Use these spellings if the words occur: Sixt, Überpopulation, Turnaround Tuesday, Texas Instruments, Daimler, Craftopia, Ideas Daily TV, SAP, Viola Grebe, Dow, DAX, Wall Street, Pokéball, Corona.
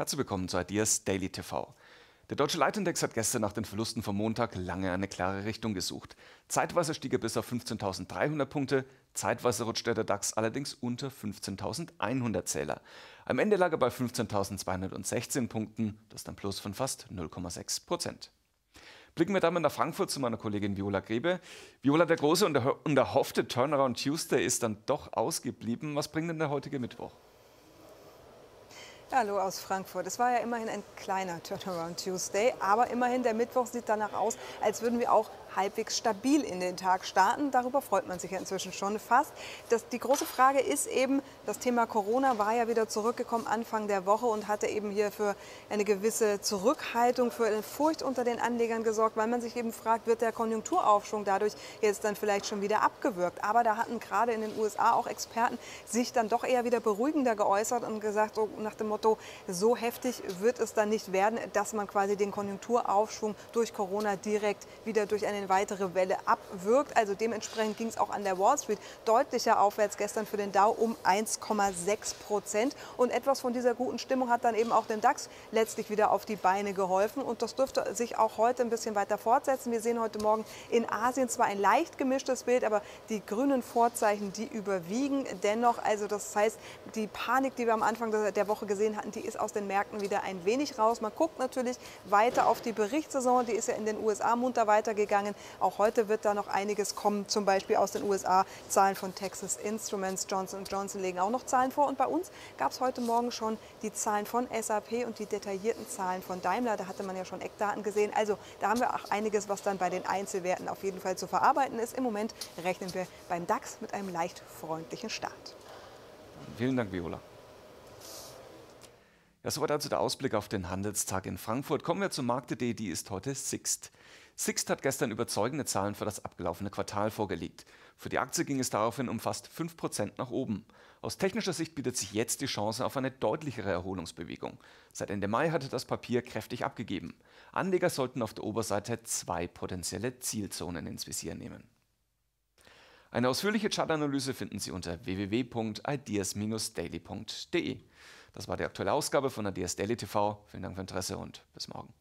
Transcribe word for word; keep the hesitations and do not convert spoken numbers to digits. Herzlich willkommen zu Ideas Daily T V. Der deutsche Leitindex hat gestern nach den Verlusten vom Montag lange eine klare Richtung gesucht. Zeitweise stieg er bis auf fünfzehntausenddreihundert Punkte, zeitweise rutschte der DAX allerdings unter fünfzehntausendeinhundert Zähler. Am Ende lag er bei fünfzehntausendzweihundertsechzehn Punkten, das ist ein Plus von fast null Komma sechs Prozent. Blicken wir damit nach Frankfurt zu meiner Kollegin Viola Grebe. Viola, der große und der, und der hoffte Turnaround Tuesday ist dann doch ausgeblieben. Was bringt denn der heutige Mittwoch? Ja, hallo aus Frankfurt. Es war ja immerhin ein kleiner Turnaround Tuesday, aber immerhin der Mittwoch sieht danach aus, als würden wir auch halbwegs stabil in den Tag starten. Darüber freut man sich ja inzwischen schon fast. Das, die große Frage ist eben, das Thema Corona war ja wieder zurückgekommen Anfang der Woche und hatte eben hier für eine gewisse Zurückhaltung, für eine Furcht unter den Anlegern gesorgt, weil man sich eben fragt, wird der Konjunkturaufschwung dadurch jetzt dann vielleicht schon wieder abgewürgt. Aber da hatten gerade in den U S A auch Experten sich dann doch eher wieder beruhigender geäußert und gesagt, so nach dem Motto, so heftig wird es dann nicht werden, dass man quasi den Konjunkturaufschwung durch Corona direkt wieder durch eine weitere Welle abwirkt. Also dementsprechend ging es auch an der Wall Street deutlicher aufwärts gestern für den Dow um eins Komma sechs Prozent. Und etwas von dieser guten Stimmung hat dann eben auch dem DAX letztlich wieder auf die Beine geholfen. Und das dürfte sich auch heute ein bisschen weiter fortsetzen. Wir sehen heute Morgen in Asien zwar ein leicht gemischtes Bild, aber die grünen Vorzeichen, die überwiegen dennoch. Also das heißt, die Panik, die wir am Anfang der Woche gesehen haben, hatten, die ist aus den Märkten wieder ein wenig raus. Man guckt natürlich weiter auf die Berichtssaison, die ist ja in den U S A munter weitergegangen. Auch heute wird da noch einiges kommen, zum Beispiel aus den U S A. Zahlen von Texas Instruments, Johnson und Johnson legen auch noch Zahlen vor. Und bei uns gab es heute Morgen schon die Zahlen von S A P und die detaillierten Zahlen von Daimler. Da hatte man ja schon Eckdaten gesehen. Also da haben wir auch einiges, was dann bei den Einzelwerten auf jeden Fall zu verarbeiten ist. Im Moment rechnen wir beim DAX mit einem leicht freundlichen Start. Vielen Dank, Viola. Ja, soweit also der Ausblick auf den Handelstag in Frankfurt. Kommen wir zur Marktidee, die ist heute Sixt. Sixt hat gestern überzeugende Zahlen für das abgelaufene Quartal vorgelegt. Für die Aktie ging es daraufhin um fast fünf Prozent nach oben. Aus technischer Sicht bietet sich jetzt die Chance auf eine deutlichere Erholungsbewegung. Seit Ende Mai hatte das Papier kräftig abgegeben. Anleger sollten auf der Oberseite zwei potenzielle Zielzonen ins Visier nehmen. Eine ausführliche Chartanalyse finden Sie unter w w w Punkt ideas Bindestrich daily Punkt de. Das war die aktuelle Ausgabe von Ideas Daily T V. Vielen Dank für Ihr Interesse und bis morgen.